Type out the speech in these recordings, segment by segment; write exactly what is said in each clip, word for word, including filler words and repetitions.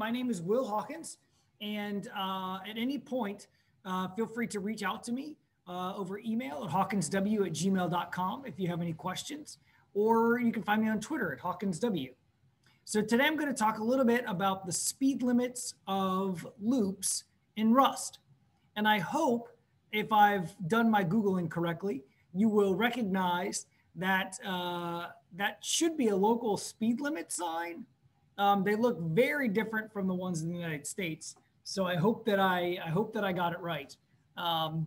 My name is Will Hawkins, and uh, at any point, uh, feel free to reach out to me uh, over email at hawkinsw at gmail dot com if you have any questions, or you can find me on Twitter at hawkinsw. So today I'm going to talk a little bit about the speed limits of loops in Rust. And I hope, if I've done my Googling correctly, you will recognize that uh, that should be a local speed limit sign. Um, they look very different from the ones in the United States. So I hope that I, I, hope that I got it right. Um,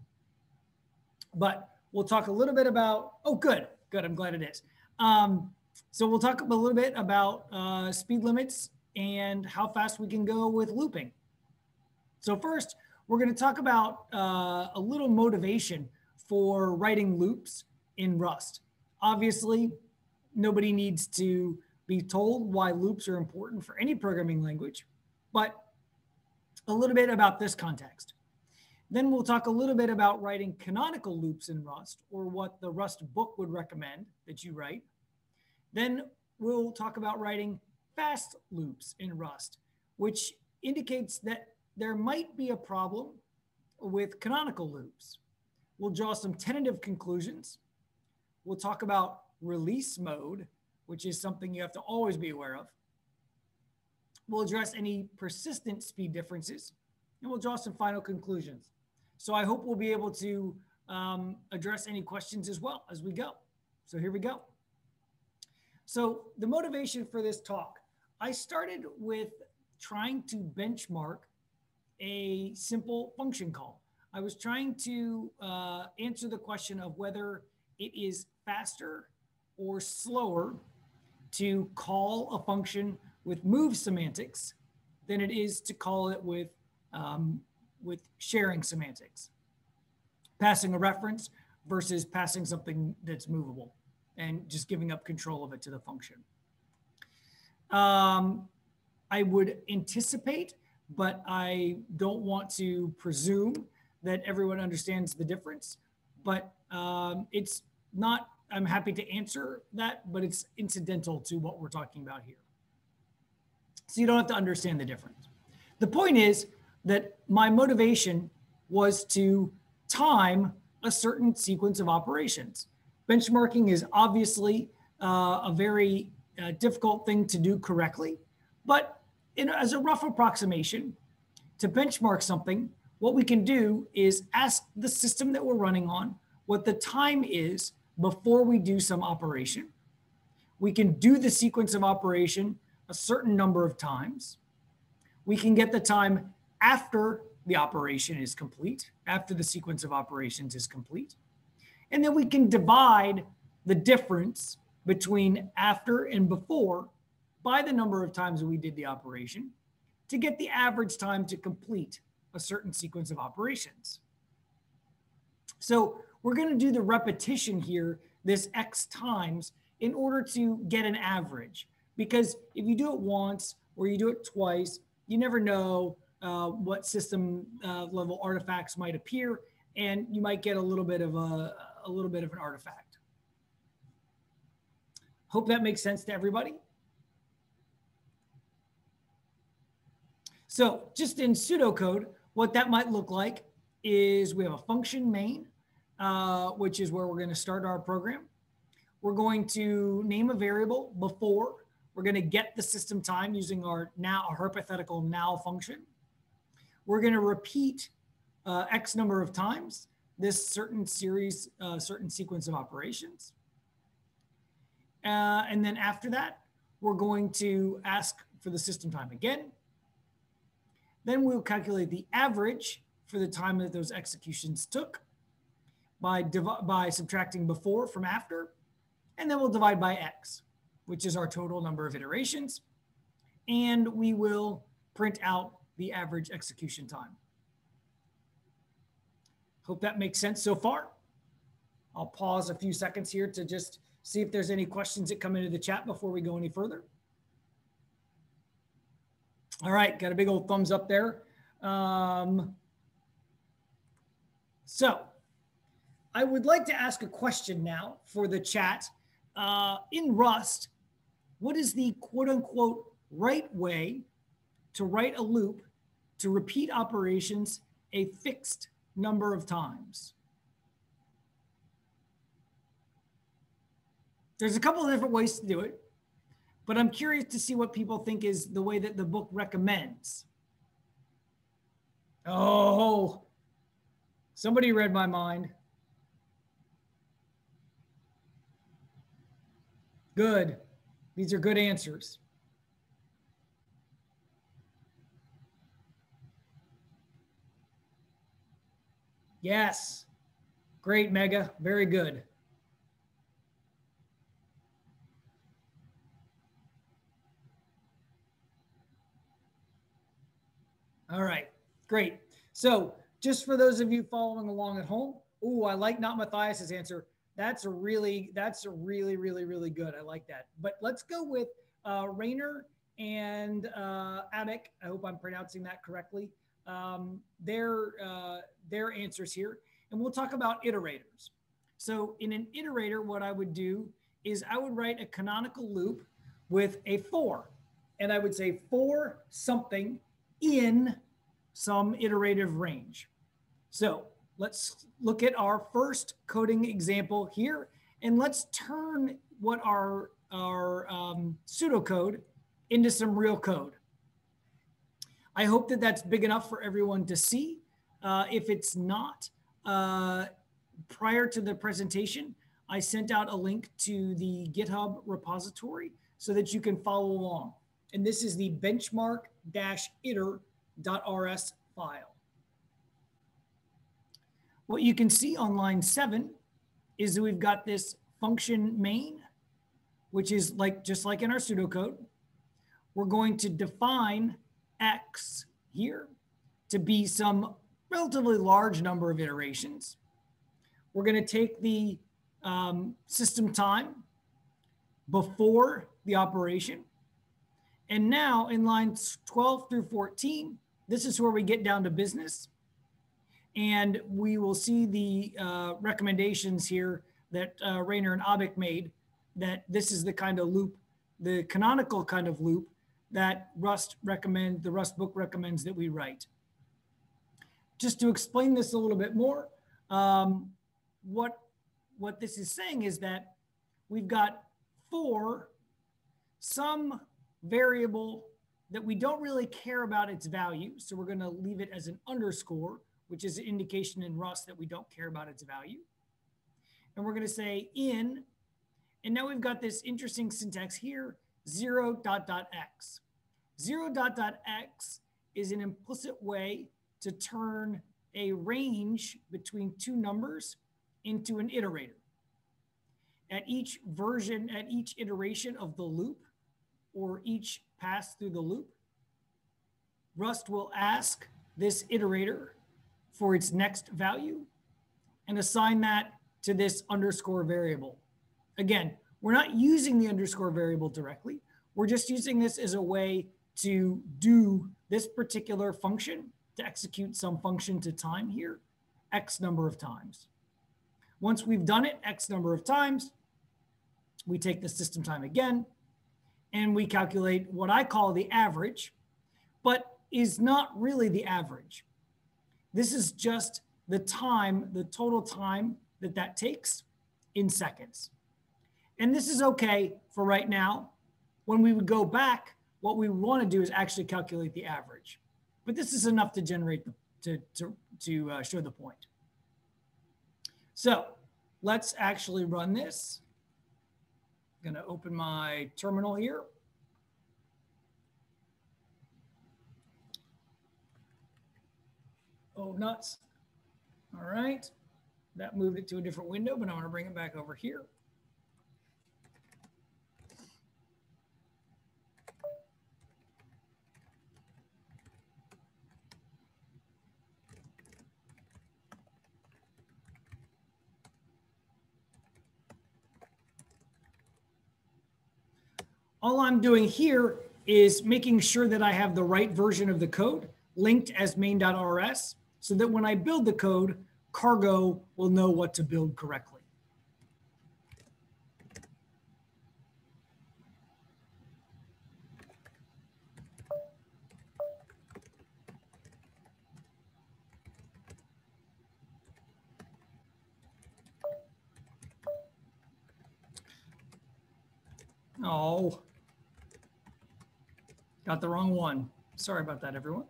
but we'll talk a little bit about, oh, good, good, I'm glad it is. Um, So we'll talk a little bit about uh, speed limits and how fast we can go with looping. So first, we're going to talk about uh, a little motivation for writing loops in Rust. Obviously, nobody needs to be told why loops are important for any programming language, but a little bit about this context. Then we'll talk a little bit about writing canonical loops in Rust, or what the Rust book would recommend that you write. Then we'll talk about writing fast loops in Rust, which indicates that there might be a problem with canonical loops. We'll draw some tentative conclusions. We'll talk about release mode, which is something you have to always be aware of. We'll address any persistent speed differences, and we'll draw some final conclusions. So I hope we'll be able to um, address any questions as well as we go. So here we go. So the motivation for this talk, I started with trying to benchmark a simple function call. I was trying to uh, answer the question of whether it is faster or slower to call a function with move semantics than it is to call it with, um, with sharing semantics. Passing a reference versus passing something that's movable, and just giving up control of it to the function. Um, I would anticipate, but I don't want to presume that everyone understands the difference, but um, it's not, I'm happy to answer that, but it's incidental to what we're talking about here. So you don't have to understand the difference. The point is that my motivation was to time a certain sequence of operations. Benchmarking is obviously uh, a very uh, difficult thing to do correctly, but in, as a rough approximation, to benchmark something, what we can do is ask the system that we're running on what the time is before we do some operation. We can do the sequence of operation a certain number of times. We can get the time after the operation is complete, after the sequence of operations is complete. And then we can divide the difference between after and before by the number of times we did the operation to get the average time to complete a certain sequence of operations. So we're going to do the repetition here, this X times, in order to get an average. Because if you do it once or you do it twice, you never know uh, what system uh, level artifacts might appear, and you might get a little bit of a, a little bit of an artifact. Hope that makes sense to everybody. So just in pseudocode, what that might look like is we have a function main, uh, which is where we're going to start our program. We're going to name a variable before. We're going to get the system time using our now, our hypothetical now function. We're going to repeat Uh, X number of times this certain series, uh, certain sequence of operations. Uh, and then after that, we're going to ask for the system time again. Then we'll calculate the average for the time that those executions took by, by subtracting before from after. And then we'll divide by X, which is our total number of iterations. And we will print out the average execution time. Hope that makes sense so far. I'll pause a few seconds here to just see if there's any questions that come into the chat before we go any further. All right, got a big old thumbs up there. Um, so I would like to ask a question now for the chat. Uh, in Rust, what is the quote unquote right way to write a loop to repeat operations a fixed number of times. There's a couple of different ways to do it, but I'm curious to see what people think is the way that the book recommends. Oh, somebody read my mind. Good. These are good answers. Yes. Great, Mega. Very good. All right. Great. So just for those of you following along at home, oh, I like not Matthias's answer. That's a really, that's a really, really, really good. I like that. But let's go with uh, Rainer and uh, Anik. I hope I'm pronouncing that correctly. Um, their, uh, their answers here. And we'll talk about iterators. So in an iterator, what I would do is I would write a canonical loop with a for. And I would say for something in some iterative range. So let's look at our first coding example here, and let's turn what our, our um, pseudocode into some real code. I hope that that's big enough for everyone to see. Uh, if it's not, uh, prior to the presentation, I sent out a link to the GitHub repository so that you can follow along. And this is the benchmark dash iter dot R S file. What you can see on line seven is that we've got this function main, which is like just like in our pseudocode. We're going to define x here to be some relatively large number of iterations. We're going to take the um, system time before the operation. And now in lines twelve through fourteen, this is where we get down to business. And we will see the uh, recommendations here that uh, Rainer and Abik made, that this is the kind of loop, the canonical kind of loop that Rust recommend, the Rust book recommends that we write. Just to explain this a little bit more, um, what, what this is saying is that we've got for some variable that we don't really care about its value. So we're going to leave it as an underscore, which is an indication in Rust that we don't care about its value. And we're going to say in, and now we've got this interesting syntax here, zero dot dot x. Zero dot dot x is an implicit way to turn a range between two numbers into an iterator. At each version, at each iteration of the loop, or each pass through the loop, Rust will ask this iterator for its next value and assign that to this underscore variable. Again, we're not using the underscore variable directly. We're just using this as a way to do this particular function, to execute some function to time here, X number of times. Once we've done it X number of times, we take the system time again, and we calculate what I call the average, but is not really the average. This is just the time, the total time that that takes in seconds. And this is okay for right now. When we would go back, what we want to do is actually calculate the average. But this is enough to generate, the, to, to, to uh, show the point. So let's actually run this. I'm going to open my terminal here. Oh, nuts. All right. That moved it to a different window, but I want to bring it back over here. All I'm doing here is making sure that I have the right version of the code linked as main dot R S so that when I build the code, Cargo will know what to build correctly. No. Got the wrong one. Sorry about that, everyone.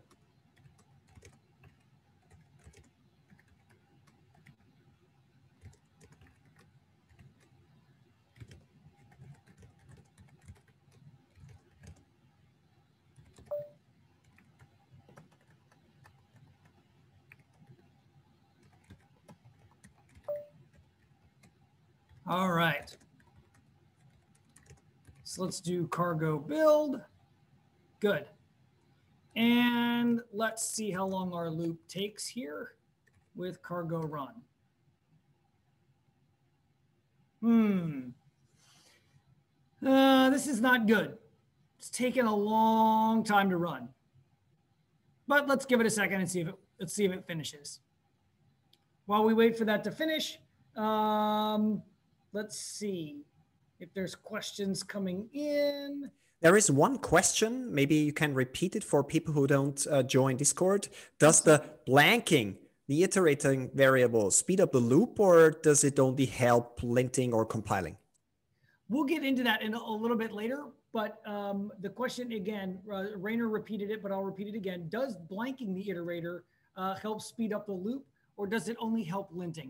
All right. So let's do cargo build. Good. And let's see how long our loop takes here with cargo run. Hmm. Uh, this is not good. It's taken a long time to run. But let's give it a second and see if it, let's see if it finishes. While we wait for that to finish, um, let's see if there's questions coming in. There is one question. Maybe you can repeat it for people who don't uh, join Discord. Does the blanking, the iterating variable, speed up the loop, or does it only help linting or compiling? We'll get into that in a little bit later. But um, the question again, uh, Rainer repeated it, but I'll repeat it again. Does blanking the iterator uh, help speed up the loop, or does it only help linting?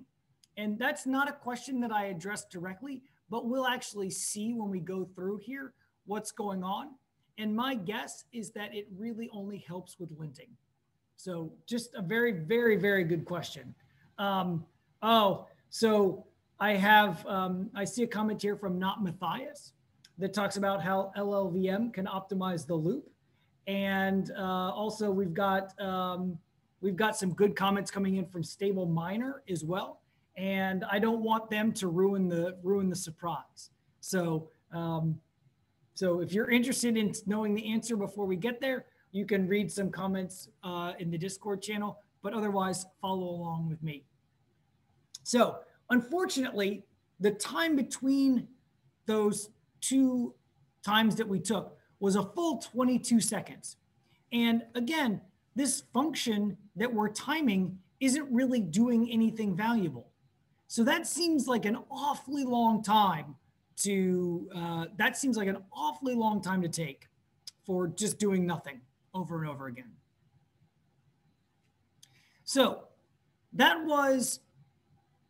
And that's not a question that I addressed directly, but we'll actually see when we go through here what's going on. And my guess is that it really only helps with linting. So just a very, very, very good question. Um, oh, so I have, um, I see a comment here from Not Matthias that talks about how L L V M can optimize the loop. And uh, also we've got, um, we've got some good comments coming in from Stable Miner as well. And I don't want them to ruin the, ruin the surprise. So, um, So if you're interested in knowing the answer before we get there, you can read some comments uh, in the Discord channel, but otherwise follow along with me. So unfortunately, the time between those two times that we took was a full twenty-two seconds. And again, this function that we're timing isn't really doing anything valuable. So that seems like an awfully long time to, uh, that seems like an awfully long time to take for just doing nothing over and over again. So that was,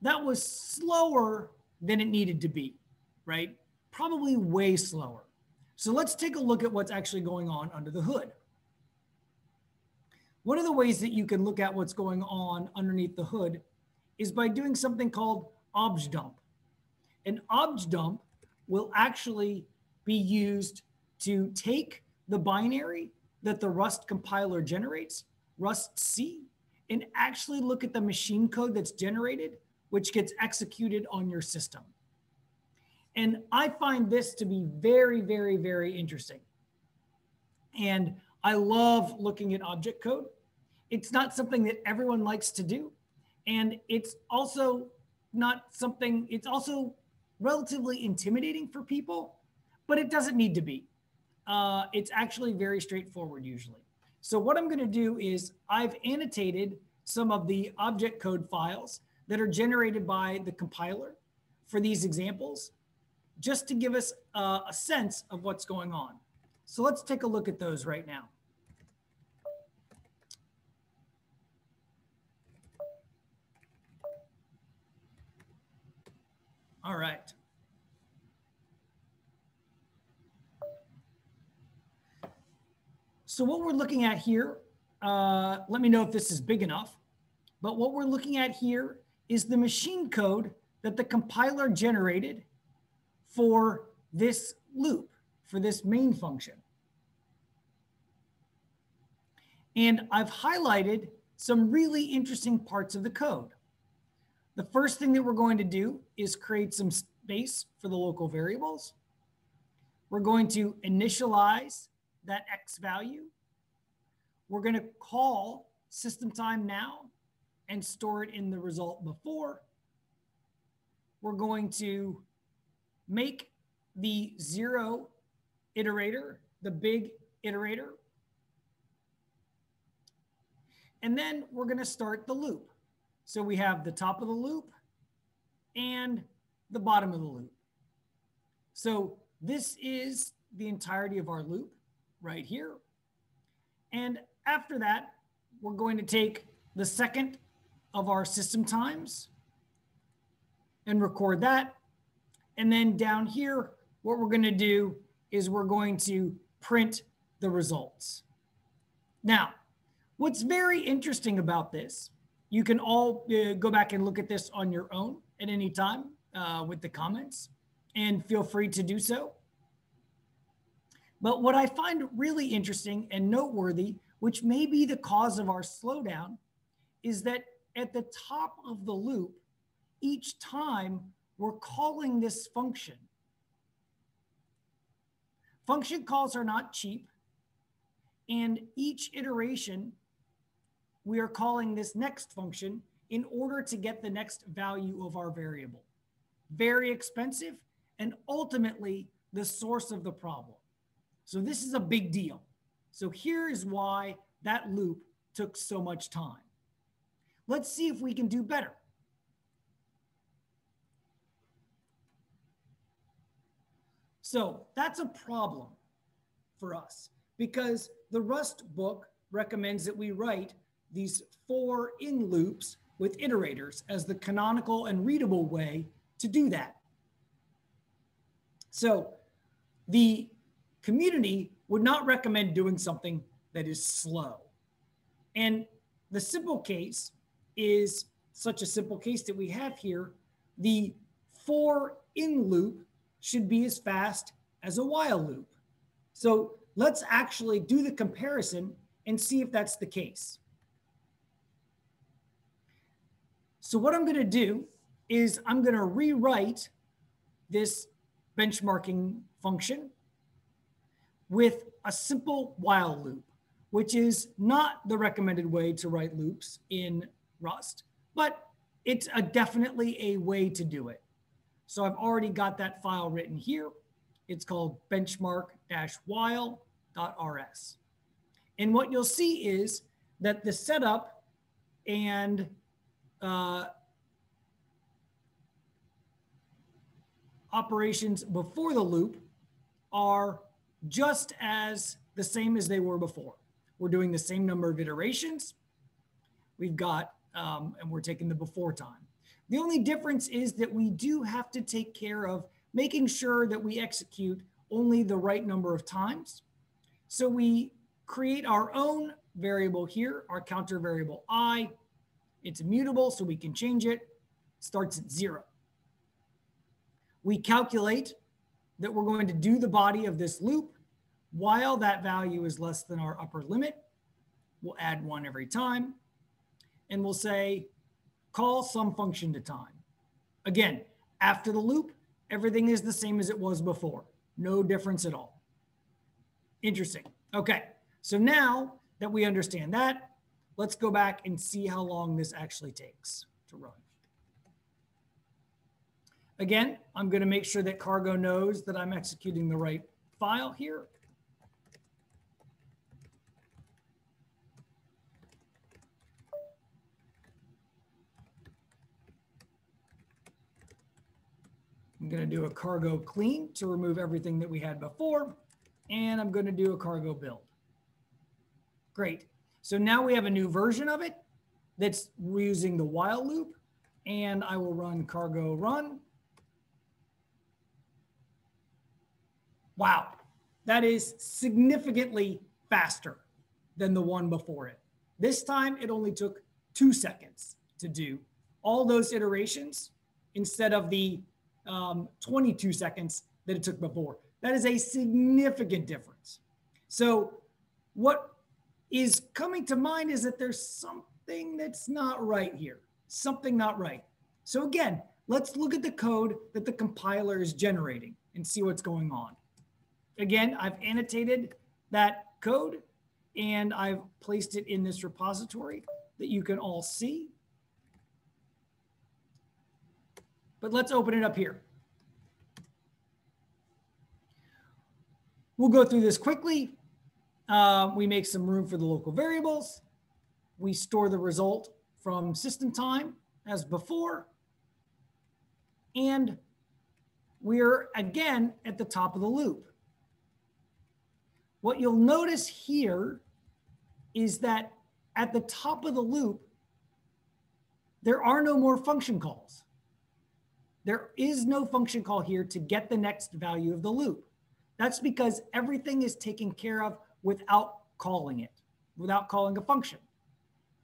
that was slower than it needed to be, right? Probably way slower. So let's take a look at what's actually going on under the hood. One of the ways that you can look at what's going on underneath the hood is by doing something called objdump. An objdump will actually be used to take the binary that the Rust compiler generates, Rust C, and actually look at the machine code that's generated, which gets executed on your system. And I find this to be very, very, very interesting. And I love looking at object code. It's not something that everyone likes to do. And it's also not something, it's also relatively intimidating for people, but it doesn't need to be. Uh, it's actually very straightforward usually. So what I'm going to do is I've annotated some of the object code files that are generated by the compiler for these examples, just to give us uh, a sense of what's going on. So let's take a look at those right now. All right. So what we're looking at here, uh, let me know if this is big enough, but what we're looking at here is the machine code that the compiler generated for this loop, for this main function. And I've highlighted some really interesting parts of the code. The first thing that we're going to do is create some space for the local variables. We're going to initialize that X value. We're going to call system time now and store it in the result before. We're going to make the zero iterator, the big iterator. And then we're going to start the loop. So we have the top of the loop and the bottom of the loop. So This is the entirety of our loop right here. And after that, we're going to take the second of our system times and record that. And then down here, what we're going to do is we're going to print the results. Now, what's very interesting about this, you can all uh, go back and look at this on your own at any time uh, with the comments, and feel free to do so. But what I find really interesting and noteworthy, which may be the cause of our slowdown, is that at the top of the loop, each time we're calling this function. Function calls are not cheap, and each iteration, we are calling this next function in order to get the next value of our variable. Very expensive, and ultimately the source of the problem. So this is a big deal. So here is why that loop took so much time. Let's see if we can do better. So that's a problem for us because the Rust book recommends that we write these four in loops with iterators as the canonical and readable way to do that. So the community would not recommend doing something that is slow. And the simple case is such a simple case that we have here. The for in loop should be as fast as a while loop. So let's actually do the comparison and see if that's the case. So what I'm going to do is I'm going to rewrite this benchmarking function with a simple while loop, which is not the recommended way to write loops in Rust, but it's a definitely a way to do it. So I've already got that file written here. It's called benchmark dash while dot R S. And what you'll see is that the setup and uh, operations before the loop are just as the same as they were before. We're doing the same number of iterations. We've got, um, and we're taking the before time. The only difference is that we do have to take care of making sure that we execute only the right number of times. So we create our own variable here, our counter variable I. It's immutable, so we can change it. Starts at zero. We calculate that we're going to do the body of this loop while that value is less than our upper limit. We'll add one every time. And we'll say, call some function to time. Again, after the loop, everything is the same as it was before. No difference at all. Interesting. Okay, so now that we understand that, let's go back and see how long this actually takes to run. Again, I'm going to make sure that Cargo knows that I'm executing the right file here. I'm going to do a cargo clean to remove everything that we had before, and I'm going to do a cargo build. Great. So now we have a new version of it that's using the while loop, and I will run cargo run. Wow, that is significantly faster than the one before it. This time it only took two seconds to do all those iterations instead of the um, twenty-two seconds that it took before. That is a significant difference. So what is coming to mind is that there's something that's not right here, something not right. So again, let's look at the code that the compiler is generating and see what's going on. Again, I've annotated that code and I've placed it in this repository that you can all see. But let's open it up here. We'll go through this quickly. Uh, we make some room for the local variables. We store the result from system time as before. And we're again at the top of the loop. What you'll notice here is that at the top of the loop, there are no more function calls. There is no function call here to get the next value of the loop. That's because everything is taken care of without calling it, without calling a function.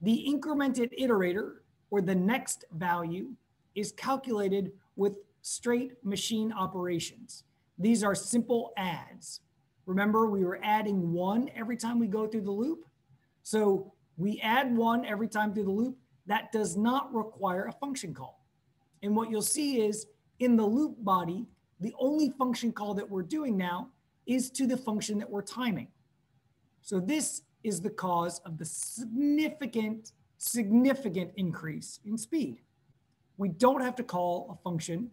The incremented iterator, or the next value, is calculated with straight machine operations. These are simple adds. Remember, we were adding one every time we go through the loop. So we add one every time through the loop. That does not require a function call. And what you'll see is in the loop body, the only function call that we're doing now is to the function that we're timing. So this is the cause of the significant, significant increase in speed. We don't have to call a function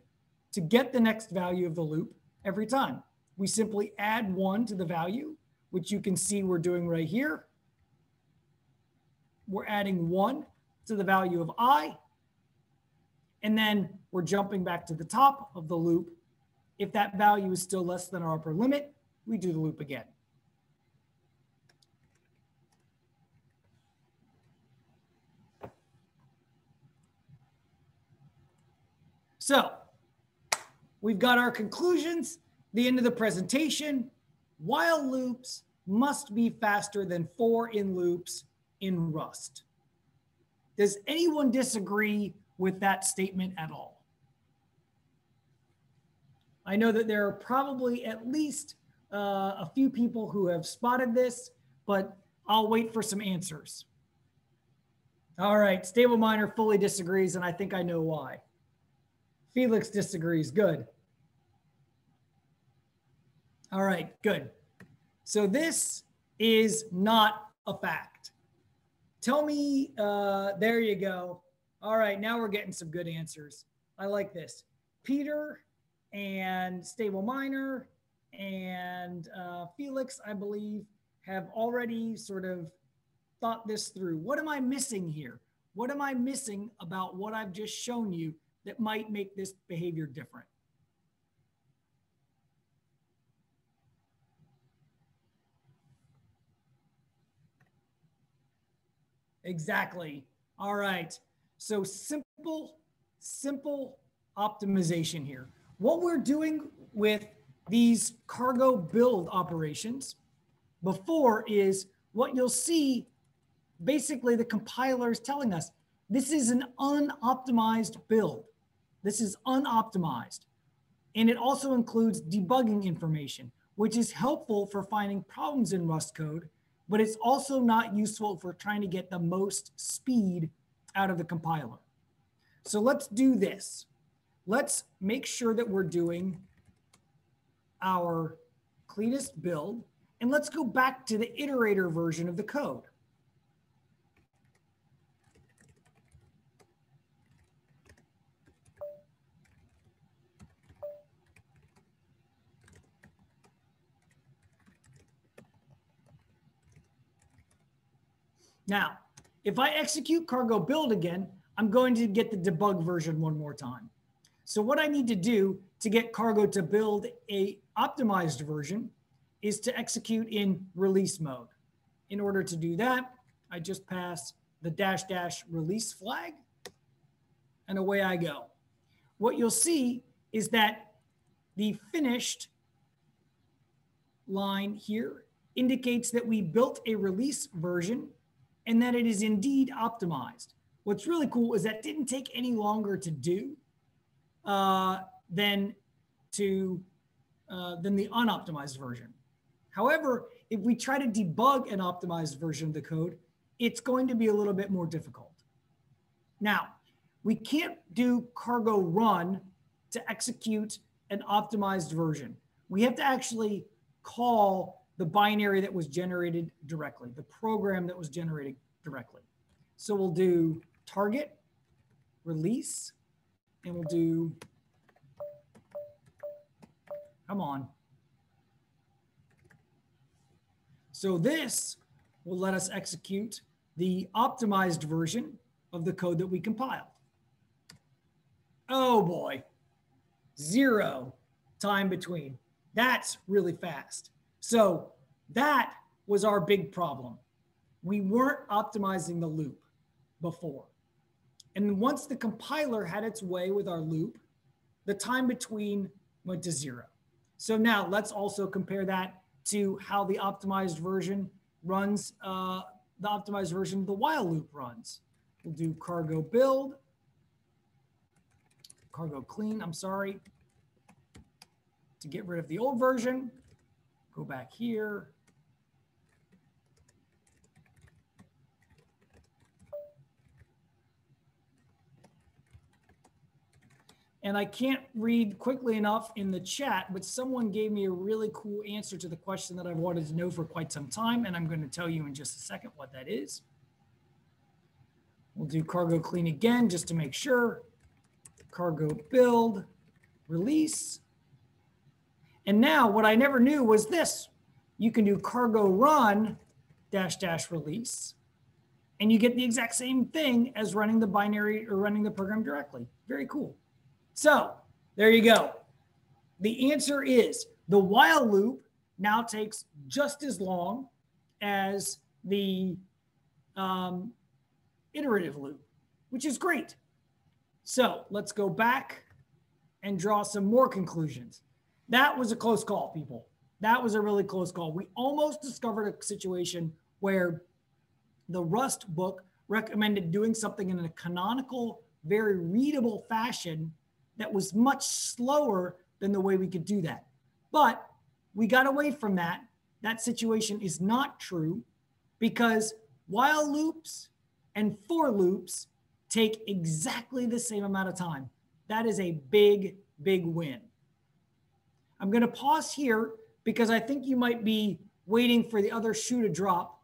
to get the next value of the loop every time. We simply add one to the value, which you can see we're doing right here. We're adding one to the value of I, and then we're jumping back to the top of the loop. If that value is still less than our upper limit, we do the loop again. So we've got our conclusions, the end of the presentation. While loops must be faster than for in loops in Rust. Does anyone disagree with that statement at all? I know that there are probably at least uh, a few people who have spotted this, but I'll wait for some answers. All right, Stable Miner fully disagrees, and I think I know why. Felix disagrees, good. All right, good. So this is not a fact. Tell me, uh, there you go. All right, now we're getting some good answers. I like this. Peter and Stable Miner and uh, Felix, I believe, have already sort of thought this through. What am I missing here? What am I missing about what I've just shown you that might make this behavior different? Exactly. All right. So simple, simple optimization here. What we're doing with these cargo build operations before is what you'll see, basically the compiler is telling us, this is an unoptimized build. This is unoptimized. And it also includes debugging information, which is helpful for finding problems in Rust code, but it's also not useful for trying to get the most speed out of the compiler. So let's do this. Let's make sure that we're doing our cleanest build, and let's go back to the iterator version of the code. Now, if I execute cargo build again, I'm going to get the debug version one more time. So what I need to do to get cargo to build a optimized version is to execute in release mode. In order to do that, I just pass the dash dash release flag, and away I go. What you'll see is that the finished line here indicates that we built a release version and that it is indeed optimized. What's really cool is that didn't take any longer to do uh, than, to, uh, than the unoptimized version. However, if we try to debug an optimized version of the code, it's going to be a little bit more difficult. Now, we can't do cargo run to execute an optimized version. We have to actually call the binary that was generated directly, the program that was generated directly. So we'll do target, release, and we'll do, come on. So this will let us execute the optimized version of the code that we compiled. Oh boy, zero time between. That's really fast. So that was our big problem. We weren't optimizing the loop before. And once the compiler had its way with our loop, the time between went to zero. So now let's also compare that to how the optimized version runs, uh, the optimized version of the while loop runs. We'll do cargo build, cargo clean, I'm sorry, to get rid of the old version. Go back here. And I can't read quickly enough in the chat, but someone gave me a really cool answer to the question that I've wanted to know for quite some time, and I'm going to tell you in just a second what that is. We'll do cargo clean again just to make sure. Cargo build, release. And now what I never knew was this. You can do cargo run dash dash release, and you get the exact same thing as running the binary or running the program directly. Very cool. So there you go. The answer is the while loop now takes just as long as the um, iterative loop, which is great. So let's go back and draw some more conclusions. That was a close call, people. That was a really close call. We almost discovered a situation where the Rust book recommended doing something in a canonical, very readable fashion that was much slower than the way we could do that. But we got away from that. That situation is not true because while loops and for loops take exactly the same amount of time. That is a big, big win. I'm gonna pause here because I think you might be waiting for the other shoe to drop.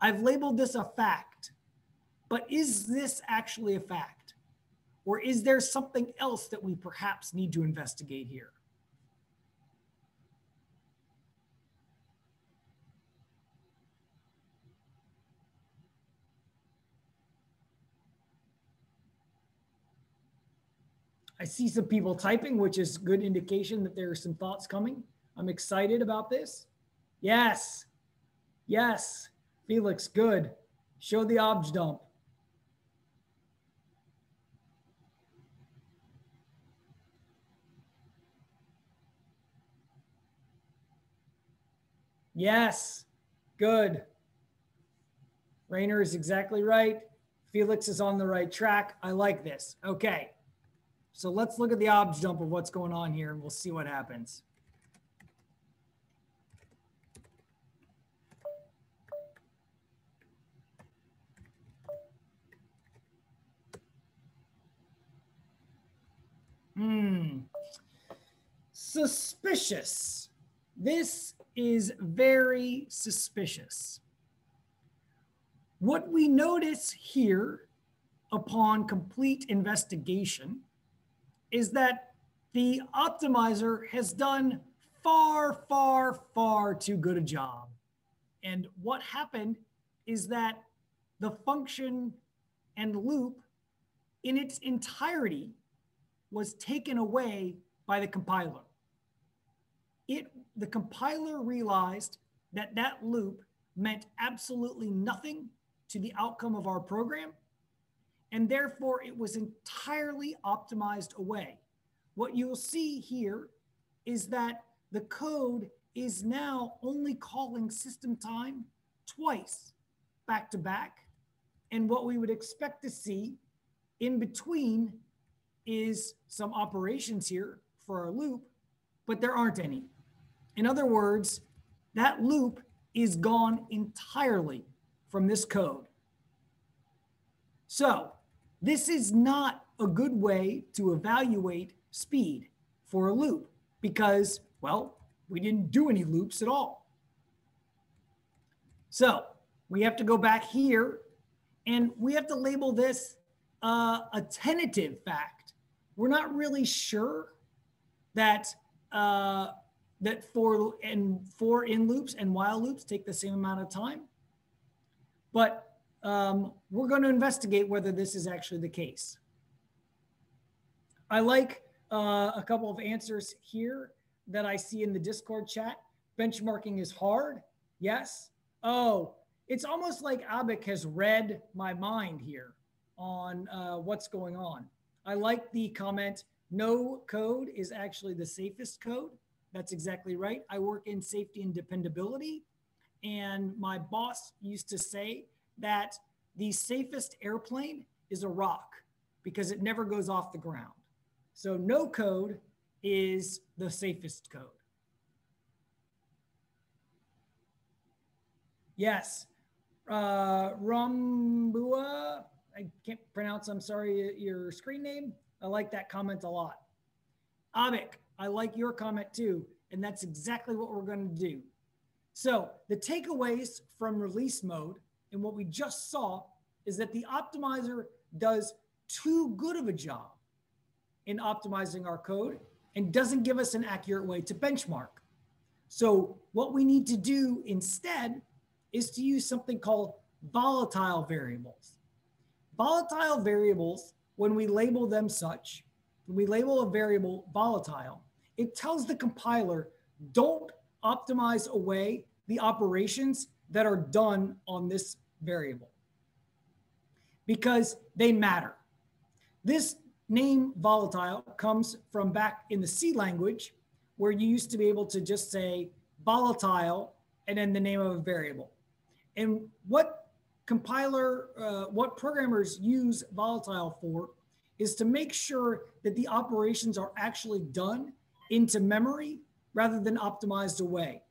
I've labeled this a fact, but is this actually a fact? Or is there something else that we perhaps need to investigate here? I see some people typing, which is good indication that there are some thoughts coming. I'm excited about this. Yes, yes, Felix, good. Show the objdump. Yes, good. Rainer is exactly right. Felix is on the right track. I like this. Okay, so let's look at the objdump of what's going on here and we'll see what happens. Hmm, suspicious. This is very suspicious. What we notice here upon complete investigation is that the optimizer has done far, far, far too good a job. And what happened is that the function and loop in its entirety was taken away by the compiler. It, the compiler realized that that loop meant absolutely nothing to the outcome of our program, and therefore it was entirely optimized away. What you'll see here is that the code is now only calling system time twice back to back, and what we would expect to see in between is some operations here for our loop, but there aren't any. In other words, that loop is gone entirely from this code. So this is not a good way to evaluate speed for a loop because, well, we didn't do any loops at all. So we have to go back here and we have to label this uh, a tentative fact. We're not really sure that uh, that for and for in loops and while loops take the same amount of time. But um, we're going to investigate whether this is actually the case. I like uh, a couple of answers here that I see in the Discord chat. Benchmarking is hard. Yes. Oh, it's almost like Abik has read my mind here on uh, what's going on. I like the comment, no code is actually the safest code. That's exactly right. I work in safety and dependability. And my boss used to say that the safest airplane is a rock because it never goes off the ground. So no code is the safest code. Yes, uh, Rambua, I can't pronounce, I'm sorry, your screen name. I like that comment a lot. Abik, I like your comment too, and that's exactly what we're gonna do. So the takeaways from release mode and what we just saw is that the optimizer does too good of a job in optimizing our code and doesn't give us an accurate way to benchmark. So what we need to do instead is to use something called volatile variables. Volatile variables, when we label them such, when we label a variable volatile, it tells the compiler, don't optimize away the operations that are done on this variable because they matter. This name volatile comes from back in the C language where you used to be able to just say volatile and then the name of a variable. And what compiler, uh, what programmers use volatile for is to make sure that the operations are actually done into memory rather than optimized away.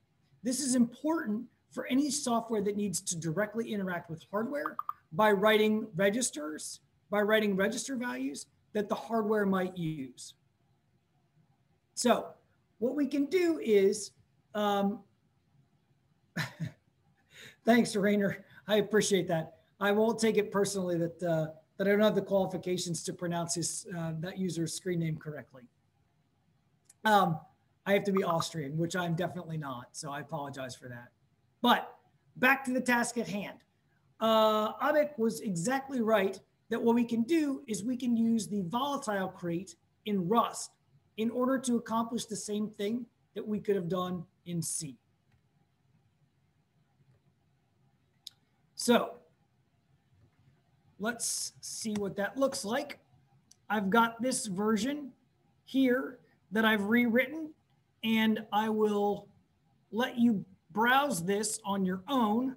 This is important for any software that needs to directly interact with hardware by writing registers, by writing register values that the hardware might use. So what we can do is, um, thanks, Rainer. I appreciate that. I won't take it personally that uh, that I don't have the qualifications to pronounce his uh, that user's screen name correctly. Um, I have to be Austrian, which I'm definitely not, so I apologize for that. But back to the task at hand. Uh, Abik was exactly right that what we can do is we can use the volatile crate in Rust in order to accomplish the same thing that we could have done in C. So let's see what that looks like. I've got this version here that I've rewritten, and I will let you browse this on your own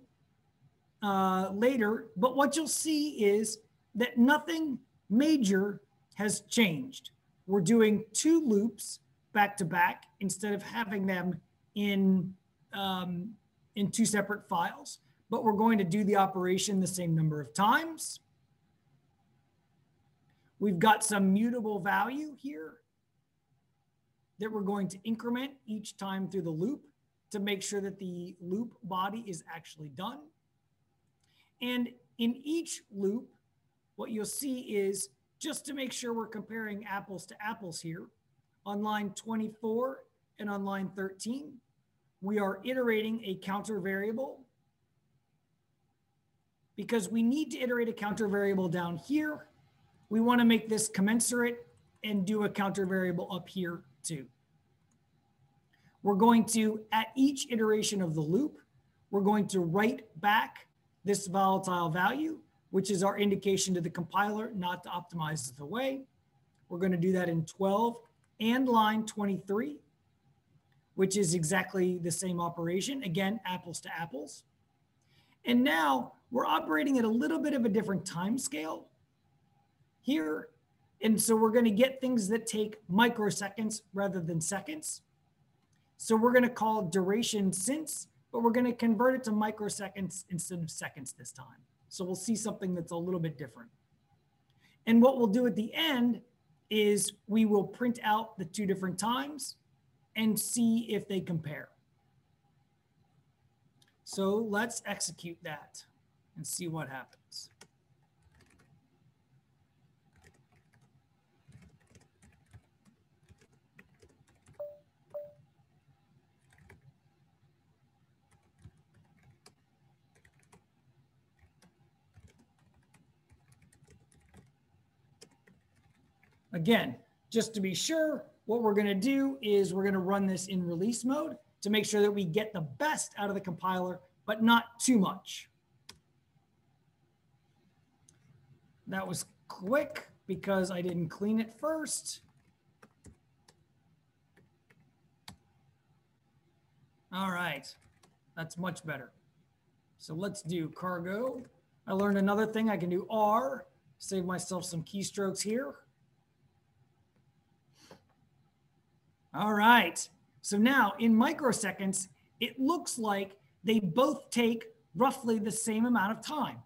uh, later. But what you'll see is that nothing major has changed. We're doing two loops back to back instead of having them in, um, in two separate files. But we're going to do the operation the same number of times. We've got some mutable value here that we're going to increment each time through the loop to make sure that the loop body is actually done. And in each loop, what you'll see is, just to make sure we're comparing apples to apples here, on line twenty-four and on line thirteen, we are iterating a counter variable because we need to iterate a counter variable down here. We want to make this commensurate and do a counter variable up here too. We're going to, at each iteration of the loop, we're going to write back this volatile value, which is our indication to the compiler not to optimize it away. We're going to do that in twelve and line twenty-three, which is exactly the same operation. Again, apples to apples. And now, we're operating at a little bit of a different time scale here. And so we're going to get things that take microseconds rather than seconds. So we're going to call duration since, but we're going to convert it to microseconds instead of seconds this time. So we'll see something that's a little bit different. And what we'll do at the end is we will print out the two different times and see if they compare. So let's execute that and see what happens. Again, Just to be sure, what we're going to do is we're going to run this in release mode to make sure that we get the best out of the compiler, but not too much. That was quick because I didn't clean it first. All right, that's much better. So let's do cargo. I learned another thing. I can do R, save myself some keystrokes here. All right, so now in microseconds, it looks like they both take roughly the same amount of time.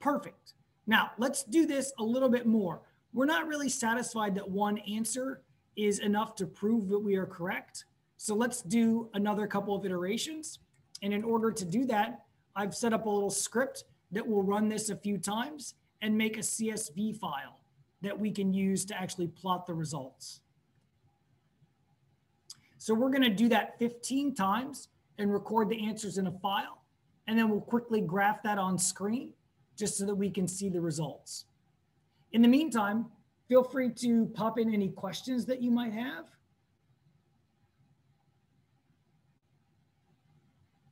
Perfect. Now let's do this a little bit more. We're not really satisfied that one answer is enough to prove that we are correct. So let's do another couple of iterations. And in order to do that, I've set up a little script that will run this a few times and make a C S V file that we can use to actually plot the results. So we're going to do that fifteen times and record the answers in a file. And then we'll quickly graph that on screen just so that we can see the results. In the meantime, feel free to pop in any questions that you might have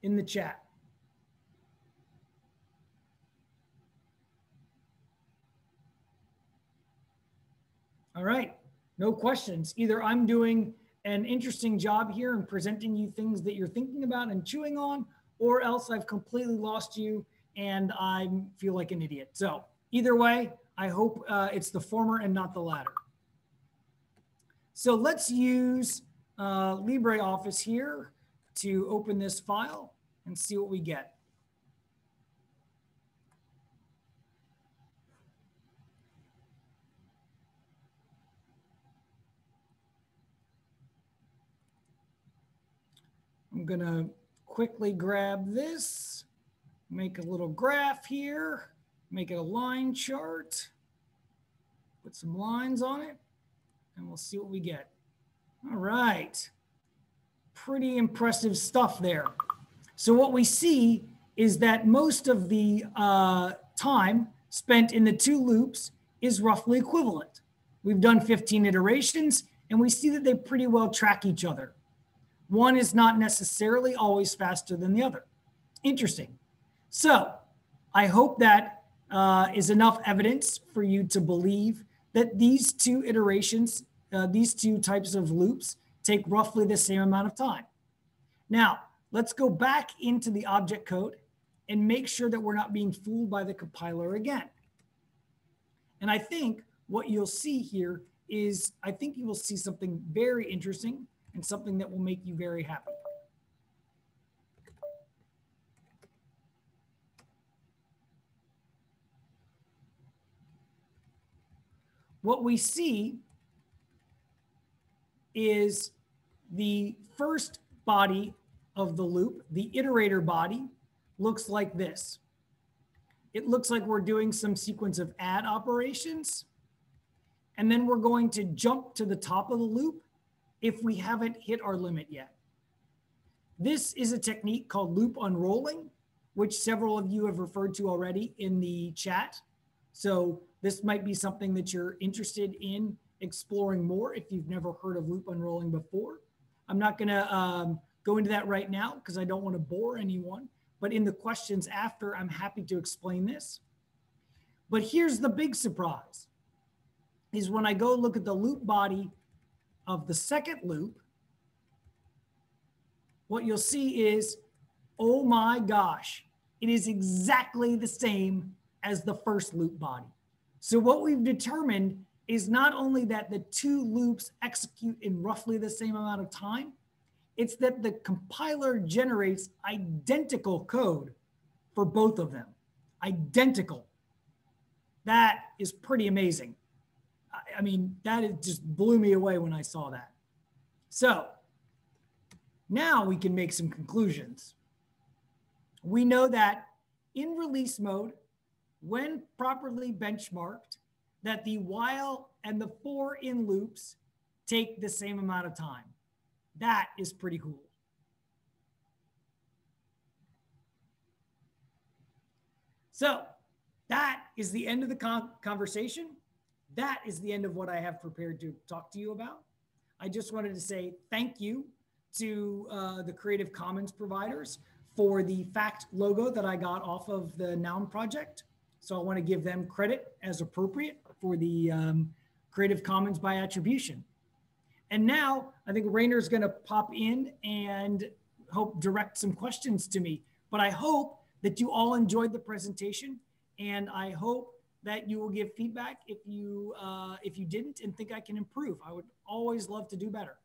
in the chat. All right, no questions. Either I'm doing an interesting job here and presenting you things that you're thinking about and chewing on, or else I've completely lost you and I feel like an idiot. So either way, I hope uh, it's the former and not the latter. So let's use uh, LibreOffice here to open this file and see what we get. I'm going to quickly grab this, make a little graph here, make it a line chart, put some lines on it, and we'll see what we get. All right. Pretty impressive stuff there. So what we see is that most of the uh, time spent in the two loops is roughly equivalent. We've done fifteen iterations, and we see that they pretty well track each other. One is not necessarily always faster than the other. Interesting. So I hope that uh, is enough evidence for you to believe that these two iterations, uh, these two types of loops take roughly the same amount of time. Now, let's go back into the object code and make sure that we're not being fooled by the compiler again. And I think what you'll see here is, I think you will see something very interesting and something that will make you very happy. What we see is the first body of the loop, the iterator body, looks like this. It looks like we're doing some sequence of add operations, and then we're going to jump to the top of the loop if we haven't hit our limit yet. This is a technique called loop unrolling, which several of you have referred to already in the chat. So this might be something that you're interested in exploring more if you've never heard of loop unrolling before. I'm not going to um, go into that right now because I don't want to bore anyone, but in the questions after, I'm happy to explain this. But here's the big surprise, is when I go look at the loop body of the second loop, what you'll see is, oh my gosh, it is exactly the same as the first loop body. So what we've determined is not only that the two loops execute in roughly the same amount of time, it's that the compiler generates identical code for both of them. Identical. That is pretty amazing. I mean, that just blew me away when I saw that. So now we can make some conclusions. We know that in release mode, when properly benchmarked, that the while and the for in loops take the same amount of time. That is pretty cool. So that is the end of the con- conversation. that is the end of what I have prepared to talk to you about. I just wanted to say thank you to uh, the Creative Commons providers for the fact logo that I got off of the Noun project. So I want to give them credit as appropriate for the um, Creative Commons by attribution. And now I think Rayner's going to pop in and hope direct some questions to me. But I hope that you all enjoyed the presentation, and I hope that you will give feedback if you, uh, if you didn't and think I can improve. I would always love to do better.